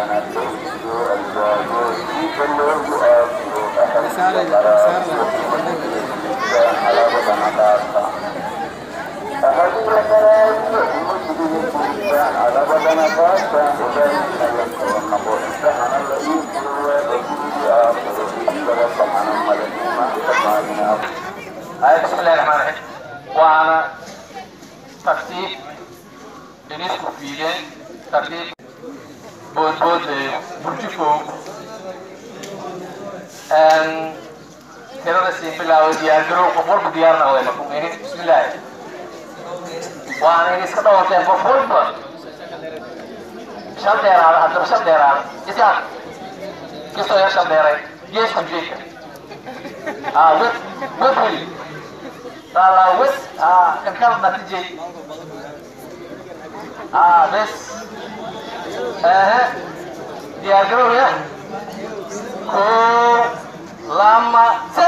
بسم الله الرحمن الرحيم. وعلى ترتيب لنسب في ترتيب both beautiful and terror simple aw diar group ko bol diar na wala ko ini bismillah wa ana iska taw ta ko bol shab dera atar shab dera isa kiso ya shab dera ye subject with will tala with kakal natije this diagram ya ko lama